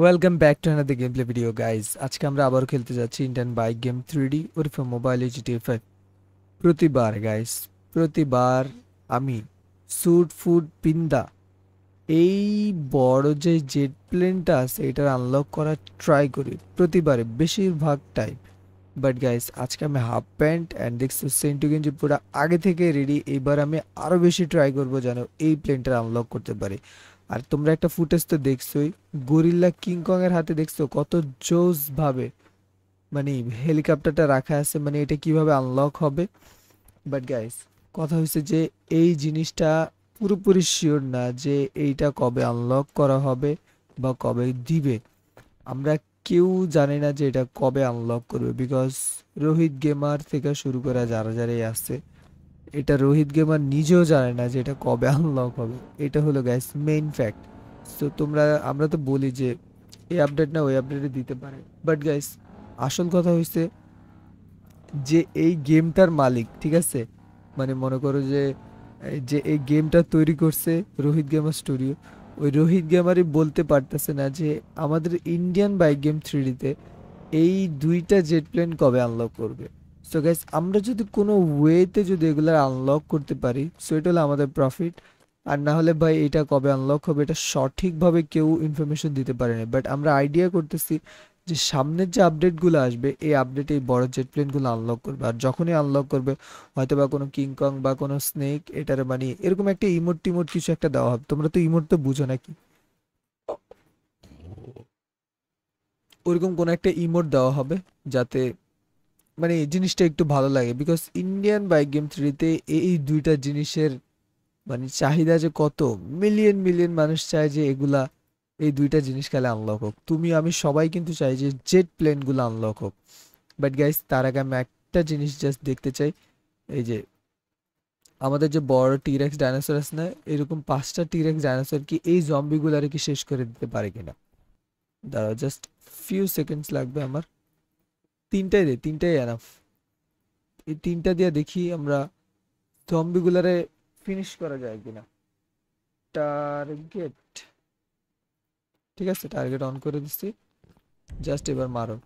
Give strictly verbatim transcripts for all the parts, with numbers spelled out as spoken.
Welcome back to another gameplay video guys. আজকে আমরা আবারো খেলতে যাচ্ছি ইন্টান bike game three D or for mobile G T F. প্রতিবার গাইস প্রতিবার আমি স্যুট ফুড পিন্দা এই বড় যে জেট প্লেনটা আছে এটা আনলক করার ট্রাই করি প্রতিবারে বেশিরভাগ টাইম। বাট গাইস আজকে আমি হাফ প্যান্ট এন্ড দেখছো সেন্টু গেঞ্জি পুরো আগে থেকে রেডি। এবার আমি আরো বেশি ট্রাই করব যেন এই প্লেনটা আনলক করতে পারি। আর তোমরা একটা ফুটেজ তো দেখছই গরিলা কিংকং এর হাতে দেখছো কত জোস ভাবে মানে হেলিকপ্টারটা রাখা আছে, মানে এটা কিভাবে আনলক হবে। বাট গাইস কথা হচ্ছে যে এই জিনিসটা পুরোপুরি শিওর না যে এইটা কবে আনলক করা হবে বা কবে দিবে। আমরা কেউ জানি না যে এটা কবে আনলক করবে। বিকজ রোহিত গেমার থেকে শুরু করা যারা যারাই আসছে এটা রোহিত গেমার নিজেও জানে না যে এটা কবে আনলক হবে। এটা হলো গাইস মেইন ফ্যাক্ট। সো তোমরা আমরা তো বলি যে এই আপডেট না ওই আপডেটে দিতে পারে, বাট গাইস আসল কথা হইছে যে এই গেমটার মালিক, ঠিক আছে, মানে মনে করো যে যে এই গেমটা তৈরি করছে রোহিত গেমার স্টুডিও, ওই রোহিত গেমারই বলতে পারতেছে না যে আমাদের ইন্ডিয়ান বাইক গেম থ্রিডিতে এই দুইটা জেট প্লেন কবে আনলক করবে। সো গাইস আমরা যদি কোনো ওয়েতে যদি এগুলো আনলক করতে পারি সো এটা হলো আমাদের প্রফিট। আর না হলে ভাই এটা কবে আনলক হবে এটা সঠিকভাবে কেউ ইনফরমেশন দিতে পারে না। বাট আমরা আইডিয়া করতেছি যে সামনের যে আপডেটগুলো আসবে এই আপডেটে এই বড় জেট প্লেনগুলো আনলক করবে। আর যখনই আনলক করবে হয়তো বা কোনো কিংকং বা কোনো স্নেক এটার মানে এরকম একটা ইমোট টিমোট কিছু একটা দেওয়া হবে। তোমরা তো ইমোট তো বুঝো নাকি, ওরকম কোনো একটা ইমোট দেওয়া হবে যাতে মানে জিনিসটা একটু ভালো লাগে। বিকজ ইন্ডিয়ান বাইক গেম থ্রিতে এই দুইটা জিনিসের মানে চাহিদা যে কত, মিলিয়ন মিলিয়ন মানুষ চায় যে এগুলা এই দুইটা জিনিস খেলে আনলক হোক। তুমি আমি সবাই কিন্তু চাই যে জেট প্লেনগুলো আনলক হোক। বাট গাইস তার আগে আমি একটা জিনিস জাস্ট দেখতে চাই, এই যে আমাদের যে বড় টিরেক্স ডাইনোসর আছে না, এরকম পাঁচটা টিরেক্স ডাইনোসর কি এই জম্বিগুলারে কি শেষ করে দিতে পারে কিনা। দাঁড়াও জাস্ট ফিউ সেকেন্ডস লাগবে আমার। তিনটাই দে, তিনটাই এনাফ। এই তিনটা দিয়ে দেখি আমরা জম্বিগুলারে ফিনিশ করা যায় কিনা। টার্গেট, ঠিক আছে, টার্গেট অন করে দিচ্ছি, জাস্ট এবার মারো।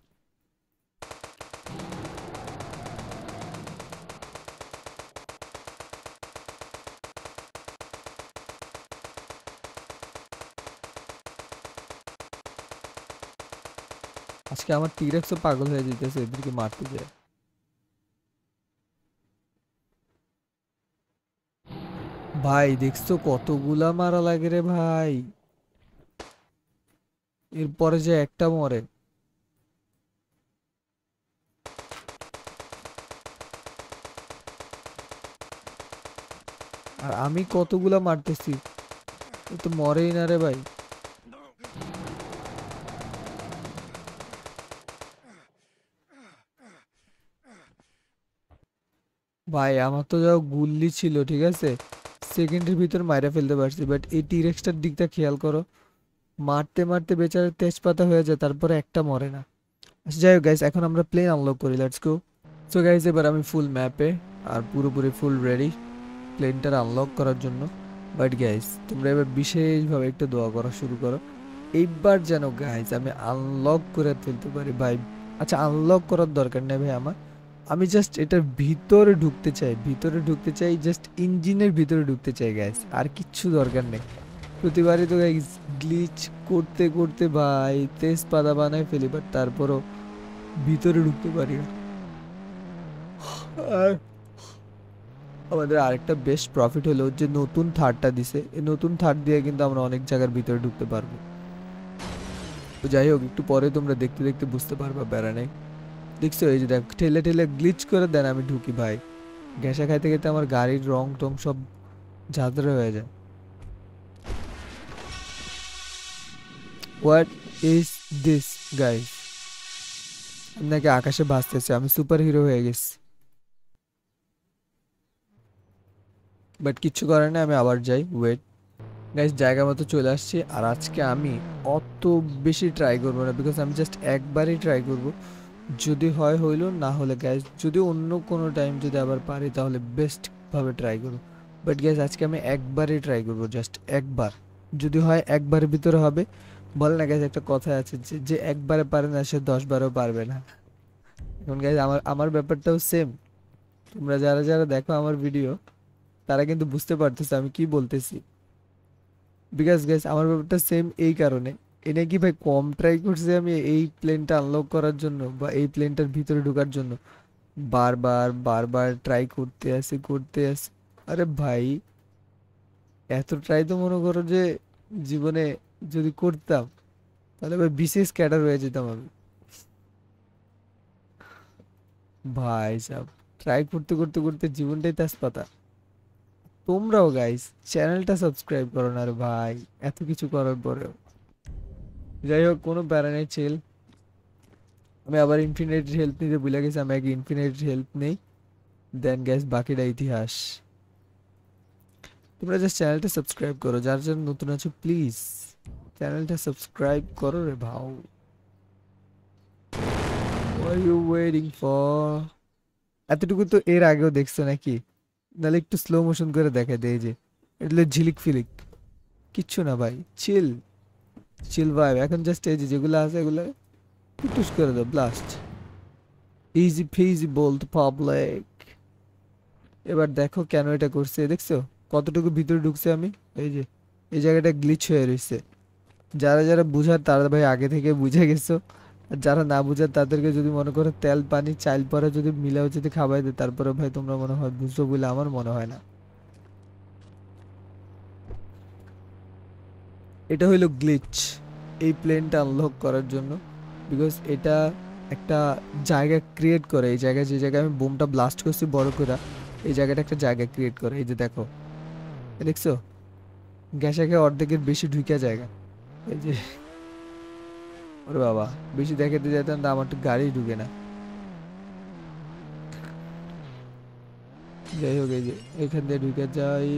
আজকে আমার টিরেক্স পাগল হয়ে যেতেছে এদেরকে মারতে যায়। ভাই দেখছো কতগুলা মারা লাগে রে ভাই, এরপরে যে একটা মরে। আর আমি কতগুলা মারতেছি তো মরেই না রে ভাই। ভাই আমার তো যা গুল্লি ছিল, ঠিক আছে, সেকেন্ডের ভিতর মাইরা ফেলতে পারছি। বাট এই টিরেক্সটার দিকটা খেয়াল করো, মারতে মারতে বেচারা তেজপাতা হয়ে যায়, তারপরে একটা মরে না। আচ্ছা যাই হোক গাইস এখন আমরা প্লেন আনলক করি, লেটস গো। সো গাইস এবার আমি ফুল ম্যাপে আর পুরোপুরি ফুল রেডি প্লেনটার আনলক করার জন্য। বাট গাইস তোমরা এবার বিশেষভাবে একটু দোয়া করা শুরু করো এইবার যেন গাইস আমি আনলক করে ফেলতে পারি ভাই। আচ্ছা আনলক করার দরকার নেই ভাই আমার, আমি জাস্ট এটার ভিতরে ঢুকতে চাই, ভিতরে ঢুকতে চাই, জাস্ট ইঞ্জিনের ভিতরে ঢুকতে চাই গাইস, আর কিচ্ছু দরকার নেই। প্রতিবারই তো গাইস গ্লিচ করতে করতে ভাই তেজপাতা বানায় ফেলি, বাট তারপরও ভিতরে ঢুকতে পারি। আর আমাদের আরেকটা বেস্ট প্রফিট হলো যে নতুন থার্ডটা দিছে, এই নতুন থার্ড দিয়ে কিন্তু আমরা অনেক জায়গার ভিতরে ঢুকতে পারবো। তো যাই হোক একটু পরে তোমরা দেখতে দেখতে বুঝতে পারবা বেড়া নেই। দেখছো এই যে দেখ ঠেলে ঠেলে গ্লিচ করে দেন আমি ঢুকি ভাই, গ্যাসা খাইতে খাইতে আমার গাড়ির রং টং সব ঝাঁদরা হয়ে যায়। হোয়াট ইজ দিস গাইস, আমি নাকি আকাশে ভাসতেছি, আমি সুপার হিরো হয়ে গেছি। বাট কিচ্ছু করে না, আমি আবার যাই। ওয়েট গাইস জায়গা মতো চলে আসছি। আর আজকে আমি অত বেশি ট্রাই করবো না, বিকজ আমি জাস্ট একবারই ট্রাই করবো, যদি হয় হইল, না হলে গাইস যদি অন্য কোনো টাইম যদি আবার পারি তাহলে বেস্টভাবে ট্রাই করব। বাট গাইস আজকে আমি একবারই ট্রাই করব, জাস্ট একবার, যদি হয় একবারের ভিতরে হবে, বলেন না গাইজ, একটা কথা আছে যে একবারে পারে না সে দশ বারও পারবে না। এখন গাইজ আমার আমার ব্যাপারটাও সেম। তোমরা যারা যারা দেখো আমার ভিডিও তারা কিন্তু বুঝতে পারতেছে আমি কি বলতেছি, বিকজ গাইজ আমার ব্যাপারটা সেম। এই কারণে এটা কি ভাই কম ট্রাই করছি আমি এই প্লেনটা আনলক করার জন্য বা এই প্লেনটার ভিতরে ঢোকার জন্য, বারবার বারবার ট্রাই করতে আসি করতে আসি। আরে ভাই এত ট্রাই তো মনে করো যে জীবনে যদি করতাম তাহলে ভাই বিশেষ ক্যাডার হয়ে যেতাম আমি। ভাই সব ট্রাই করতে করতে করতে জীবনটাই তেজপাতা। তোমরাও গাইস চ্যানেলটা সাবস্ক্রাইব করো না রে ভাই, এত কিছু করার পরেও। যাই হোক কোনো প্যারা নেই, চিল। আমি আবার ইনফিনিট হেলথ নিতে ভুলে গেছি, আমি আগে ইনফিনিট হেলথ নেই, দেন গাইস বাকিটা ইতিহাস। তোমরা জাস্ট চ্যানেলটা সাবস্ক্রাইব করো, যার যার নতুন আছো প্লিজ চ্যানেলটা সাবস্ক্রাইব করো রে ভাও। What you waiting for? এতটুকু তো এর আগেও দেখছো নাকি? নাহলে একটু স্লো মোশন করে দেখা দেয় যে এগুলো ঝিলিক ফিলিক কিচ্ছু না ভাই, চিল চিল ভাই। এখন জাস্ট এই যেগুলো আছে এগুলো টুস করে দাও, ব্লাস্ট ইজি ফিজি বলতো পাবলিক। এবার দেখো কেন এটা করছে, দেখছো কতটুকু ভিতরে ঢুকছে আমি। এই যে এই জায়গাটা গ্লিচ হয়ে রয়েছে, যারা যারা বুঝার তারা ভাই আগে থেকে বুঝে গেছো, আর যারা না বুঝার তাদেরকে যদি মনে করো তেল পানি চাল পরে যদি মিলাও যদি খাওয়াই দেয় তারপরে ভাই তোমরা মনে হয় বুঝছো বলে আমার মনে হয় না। এটা হইলো গ্লিচ এই প্লেনটা আনলক করার জন্য, বিকজ এটা একটা জায়গা ক্রিয়েট করে। এই জায়গায় যে জায়গায় আমি বোমটা ব্লাস্ট করছি বড় করে, এই জায়গাটা একটা জায়গা ক্রিয়েট করে। এই যে দেখো দেখছো গ্যাসে খেয়ে অর্ধেকের বেশি ঢুকে জায়গা। এই যে ওরে বাবা বেশি দেখাতে যেতাম না, আমার তো গাড়ি ঢুকে না। যাই হোক এই যে এখান দিয়ে ঢুকে যাই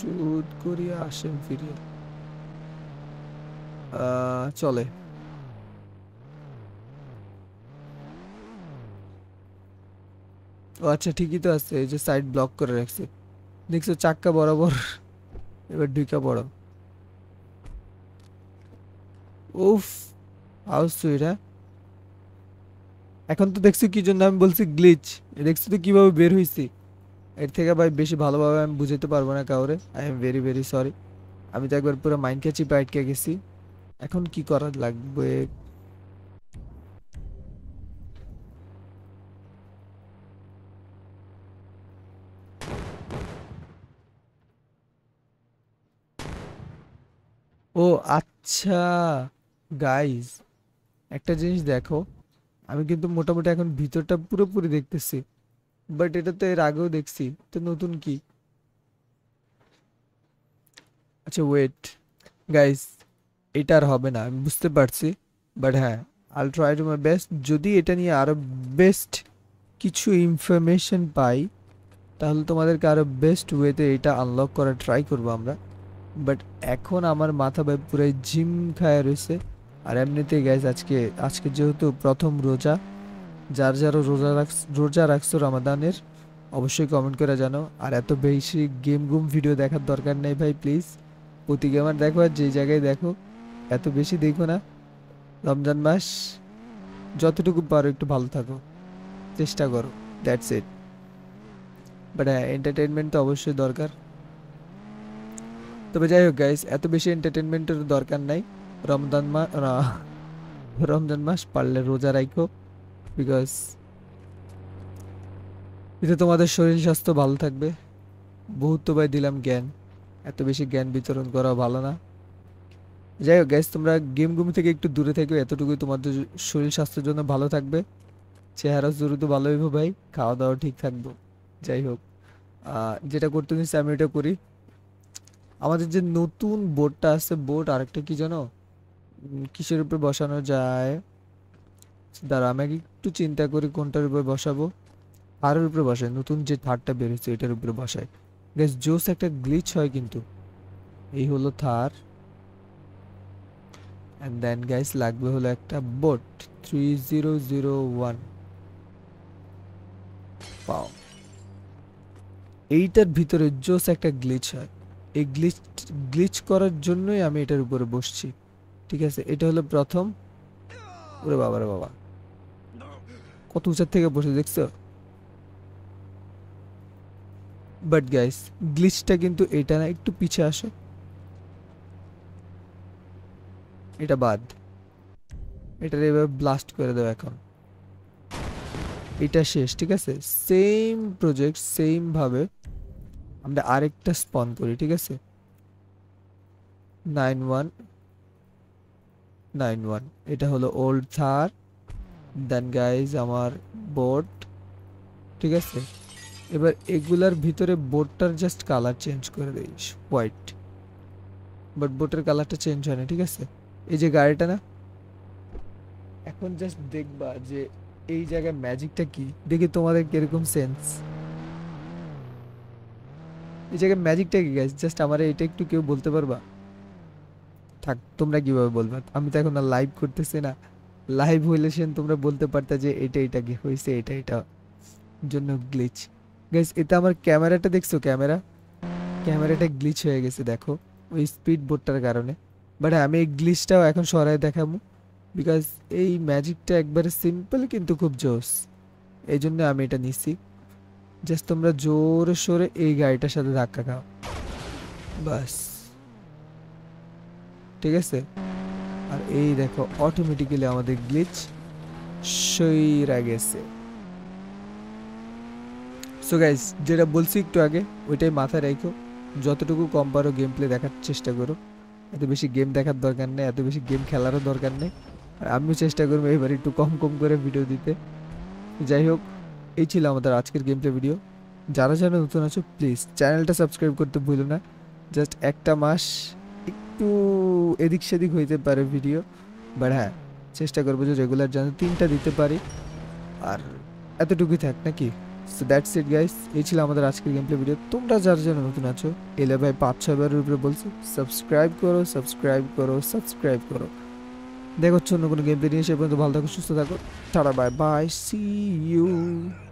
চুট করিয়া আসেন ফিরিয়ে চলে। ও আচ্ছা ঠিকই তো আছে, এই যে সাইড ব্লক করে রাখছে দেখছো, চাক্কা বরাবর। এবার ঢুকা পড়ো। উফ হাউস তো এটা এখন তো দেখছো কি জন্য আমি বলছি গ্লিচ, দেখছো তো কিভাবে বের হয়েছি। এর থেকে ভাই বেশি ভালোভাবে আমি বুঝাতে পারবো না কাউরে, I am very very sorry. আমি তো একবার পুরো মাইন্ডকে চিপে আটকে গেছি। এখন কি করার লাগবে, ও আচ্ছা গাইজ একটা জিনিস দেখো, আমি কিন্তু মোটামুটি এখন ভিতরটা পুরোপুরি দেখতেছি, বাট এটা তো এর আগেও দেখছি, তো নতুন কি। আচ্ছা ওয়েট গাইজ এটা আর হবে না আমি বুঝতে পারছি, বাট হ্যাঁ I will try to my best. যদি এটা নিয়ে আরও বেস্ট কিছু ইনফরমেশন পাই তাহলে তোমাদেরকে আরও বেস্ট ওয়েতে এটা আনলক করার ট্রাই করবো আমরা, বাট এখন আমার মাথা ভাই পুরাই জিম খায় রয়েছে। আর এমনিতেই গাইজ আজকে আজকে যেহেতু প্রথম রোজা, যার যারও রোজা রাখ রোজা রাখছো রমাদানের অবশ্যই কমেন্ট করে জানো। আর এত বেশি গেম গুম ভিডিও দেখার দরকার নেই ভাই প্লিজ, প্রতি গেমার দেখো আর যে জায়গায় দেখো এত বেশি দেখো না। রমজান মাস যতটুকু পারো একটু ভালো থাকো, চেষ্টা করো, দ্যাটস ইট। বাট হ্যাঁ এন্টারটেনমেন্ট তো অবশ্যই দরকার, তবে যাই হোক গাইজ এত বেশি এন্টারটেনমেন্টের দরকার নাই। রমজান মাস রমজান মাস পারলে রোজা রাখো, বিকজ এতে তোমাদের শরীর স্বাস্থ্য ভালো থাকবে। বহুত তো ভাই দিলাম জ্ঞান, এত বেশি জ্ঞান বিতরণ করা ভালো না। যাই হোক গাইজ তোমরা গেম গুম থেকে একটু দূরে থাকবে, এতটুকুই তোমাদের শরীর স্বাস্থ্যের জন্য ভালো থাকবে। চেহারা জুড়ে তো ভালো হইব ভাই, খাওয়া দাওয়া ঠিক থাকবো। যাই হোক যেটা করতে দিচ্ছি আমি এটা করি, আমাদের যে নতুন বোর্ডটা আছে বোর্ড আরেকটা কি জানো কিসের উপরে বসানো যায়, দাঁড়া আমি একটু চিন্তা করি কোনটার উপরে বসাবো। আর এর উপরে বসাই নতুন যে থারটা বের হয়েছে এটার উপরে বসাই। গাইস জোস একটা গ্লিচ হয় কিন্তু, এই হলো থার, এন্ড দেন গাইস লাগবে হলো একটা board three zero zero one. পাও এইটার ভিতরে জোস একটা গ্লিচ হয়, এই গ্লিচ গ্লিচ করার জন্যই আমি এটার উপরে বসছি। ঠিক আছে, এটা হলো প্রথম। ওরে বাবা রে বাবা, কত উঁচার থেকে বসে দেখছো। বাট গাইস গ্লিচটা কিন্তু এটা না, একটু পিছে আসো, এটা বাদ, এটা এভাবে ব্লাস্ট করে দেবো। এখন এটা শেষ, ঠিক আছে। সেম প্রজেক্ট সেম ভাবে আমরা আরেকটা স্পন করি, ঠিক আছে। নাইন ওয়ান নাইন ওয়ান এটা হলো ওল্ড থার। দেন গাইজ আমার বোট, ঠিক আছে। এবার এগুলার ভিতরে বোটটার জাস্ট কালার চেঞ্জ করে দিই, হোয়াইট। বাট বোটের কালারটা চেঞ্জ হয় না, ঠিক আছে। এই যে গাড়িটা না, এখন জাস্ট দেখবা যে এই জায়গায় ম্যাজিকটা কি, দেখি তোমাদের কিরকম সেন্স। এই জায়গায় ম্যাজিকটা কি গাইজ, জাস্ট আমার এটা একটু কেউ বলতে পারবা? থাক, তোমরা কিভাবে বলবা, আমি তো এখন আর লাইভ করতেছি না। লাইভ হইলে সেন তোমরা বলতে পারতা যে এটা এটা কি হয়েছে, এটা এটা জন্য গ্লিচ। গাইজ এটা আমার ক্যামেরাটা দেখছো, ক্যামেরা ক্যামেরাটা গ্লিচ হয়ে গেছে, দেখো ওই স্পিড বোটটার কারণে। বাট আমি এই গ্লিচটাও এখন সরাই দেখাবো, বিকজ এই ম্যাজিকটা একবারে সিম্পল কিন্তু খুব জোস, এই জন্য আমি এটা নিচ্ছি। জাস্ট তোমরা জোরে সোরে এই গাড়িটার সাথে ধাক্কা খাও, বাস, ঠিক আছে। আর এই দেখো অটোমেটিক্যালি আমাদের গ্লিচ সইরা গেছে। সো গাইস যেটা বলছি একটু আগে, ওইটাই মাথায় রাখো, যতটুকু কম পারো গেম প্লে দেখার চেষ্টা করো। এত বেশি গেম দেখার দরকার নেই, এত বেশি গেম খেলারও দরকার নেই। আর আমিও চেষ্টা করবো এবার একটু কম কম করে ভিডিও দিতে। যাই হোক, এই ছিল আমাদের আজকের গেম প্লে ভিডিও। যারা যারা নতুন আছো প্লিজ চ্যানেলটা সাবস্ক্রাইব করতে ভুলো না। জাস্ট একটা মাস একটু এদিক সেদিক হইতে পারে ভিডিও, বাট হ্যাঁ চেষ্টা করবো যে রেগুলার যেন তিনটা দিতে পারি, আর এতটুকুই থাক নাকি। সো দ্যাটস ইট গাইস, এই ছিল আমাদের আজকের গেম প্লে ভিডিও। তোমরা যারা যারা নতুন আছো, এলে ভাই পাঁচ ছয়বারের উপরে বলছি সাবস্ক্রাইব করো, সাবস্ক্রাইব করো, সাবস্ক্রাইব করো। দেখো অন্য কোনো গেম প্লে নিয়ে, সে পর্যন্ত ভালো থাকো, সুস্থ থাকো, tata, bye bye, see you.